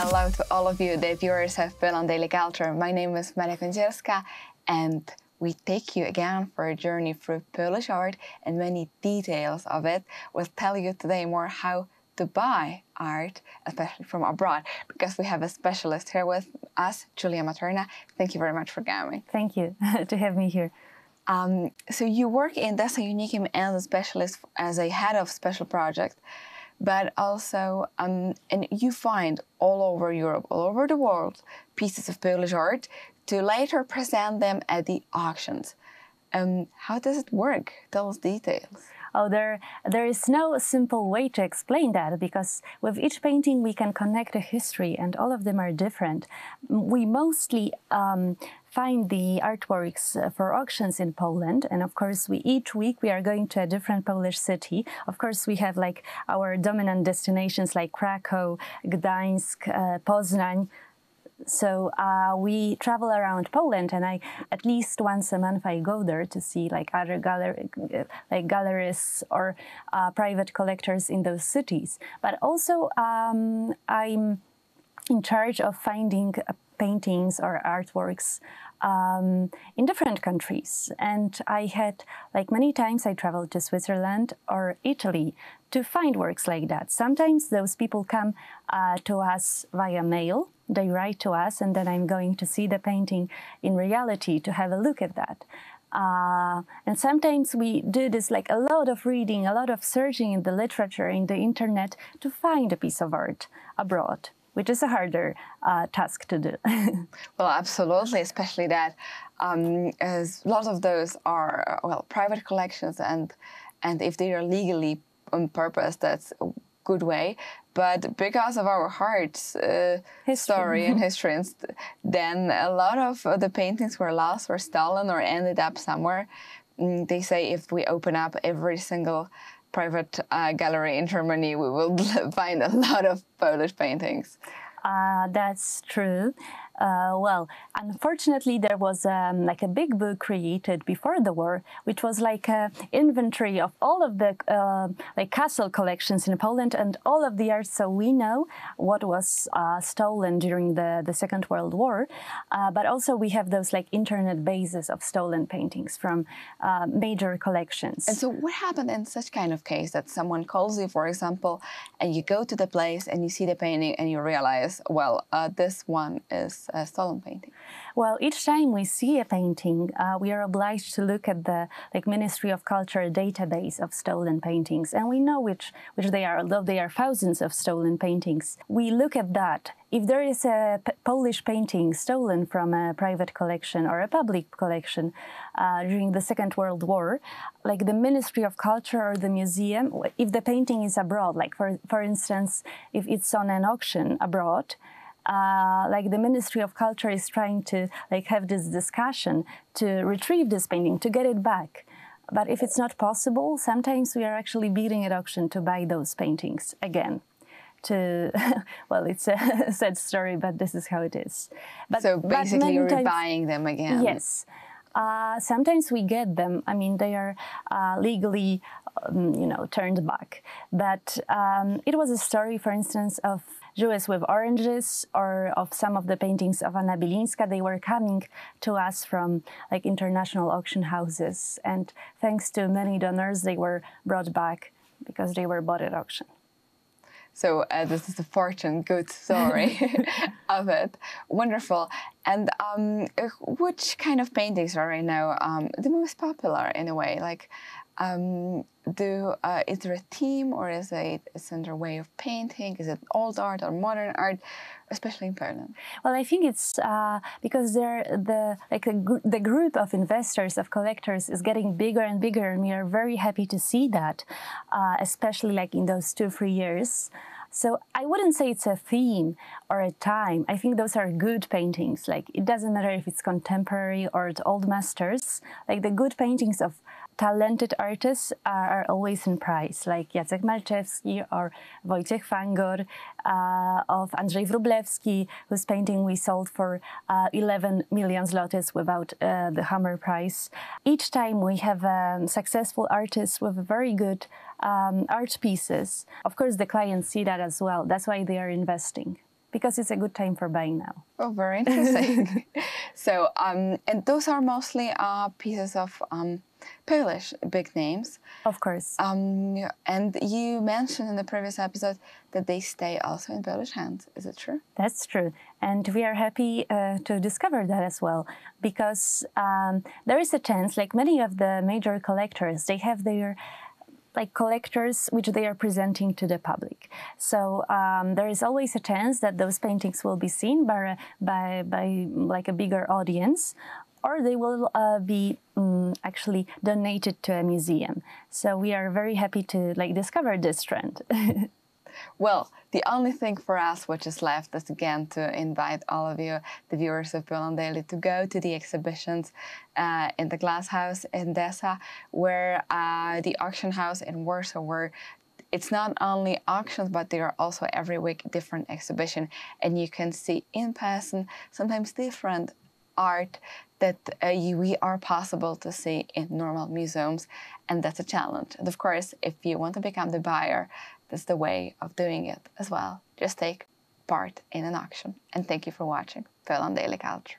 Hello to all of you, the viewers of Poland Daily Culture. My name is Maria Kądzielska, and we take you again for a journey through Polish art and many details of it. We'll tell you today more how to buy art, especially from abroad, because we have a specialist here with us, Julia Materna. Thank you very much for coming. Thank you to have me here. So you work in Dessa Unikim as a specialist, as a head of special projects, but also, and you find all over Europe, all over the world, pieces of Polish art to later present them at the auctions. How does it work? Tell us details. Oh, there is no simple way to explain that, because with each painting we can connect a history, and all of them are different. We mostly find the artworks for auctions in Poland, and of course each week we are going to a different Polish city. Of course we have like our dominant destinations like Krakow, Gdańsk, Poznań. So we travel around Poland, and I at least once a month I go there to see like other galleries or private collectors in those cities. But also I'm in charge of finding paintings or artworks in different countries, and I had like many times I traveled to Switzerland or Italy to find works like that. Sometimes those people come to us via mail. They write to us, and then I'm going to see the painting in reality to have a look at that. And sometimes we do this like a lot of reading, a lot of searching in the literature, in the internet, to find a piece of art abroad, which is a harder task to do. Well, absolutely, especially that as a lot of those are, well, private collections, and if they are legally on purpose, that's a good way. But because of our heart's story and history, and then a lot of the paintings were lost or stolen or ended up somewhere. They say if we open up every single private gallery in Germany, we will find a lot of Polish paintings. That's true. Well, unfortunately, there was like a big book created before the war, which was like an inventory of all of the like castle collections in Poland and all of the art. So we know what was stolen during the Second World War. But also we have those like internet bases of stolen paintings from major collections. And so what happened in such kind of case that someone calls you, for example, and you go to the place and you see the painting and you realize, well, this one is a stolen painting? Well, each time we see a painting, we are obliged to look at the like Ministry of Culture database of stolen paintings, and we know which they are, although there are thousands of stolen paintings. We look at that. If there is a Polish painting stolen from a private collection or a public collection during the Second World War, like the Ministry of Culture or the museum, if the painting is abroad, like for instance, if it's on an auction abroad, like the Ministry of Culture is trying to like have this discussion to retrieve this painting, to get it back. But if it's not possible, sometimes we are actually bidding at auction to buy those paintings again. To well, it's a sad story, but this is how it is. But, so basically you're rebuying them again. Yes. Sometimes we get them. I mean, they are legally, you know, turned back. But it was a story, for instance, of Jewess with Oranges, or of some of the paintings of Anna Bilińska. They were coming to us from like international auction houses, and thanks to many donors, they were brought back because they were bought at auction. So this is the fortune good story of it. Wonderful. And which kind of paintings are right now the most popular in a way? Like, is there a theme, or is it a way of painting? Is it old art or modern art, especially in Poland? Well, I think it's because the group of investors, of collectors, is getting bigger and bigger, and we are very happy to see that, especially like in those 2-3 years. So I wouldn't say it's a theme or a time. I think those are good paintings. Like, it doesn't matter if it's contemporary or it's old masters. Like, the good paintings of talented artists are always in price, like Jacek Malczewski or Wojciech Fangor, of Andrzej Wróblewski, whose painting we sold for 11 million zlotys without the hammer price. Each time we have successful artists with very good art pieces. Of course, the clients see that as well. That's why they are investing. because it's a good time for buying now. Oh, very interesting. So, and those are mostly pieces of Polish big names. Of course. And you mentioned in the previous episode that they stay also in Polish hands. Is it true? That's true. And we are happy to discover that as well, because there is a chance, like many of the major collectors, they have their collectors which they are presenting to the public. So there is always a chance that those paintings will be seen by a bigger audience, or they will be actually donated to a museum. So we are very happy to discover this trend. Well, the only thing for us which is left is again to invite all of you, the viewers of Poland Daily, to go to the exhibitions in the Glass House in Dessa, where the auction house in Warsaw, where it's not only auctions, but there are also every week different exhibition, and you can see in person sometimes different art that we are possible to see in normal museums, and that's a challenge. And of course, if you want to become the buyer, that's the way of doing it as well. Just take part in an auction. And thank you for watching Poland Daily Culture.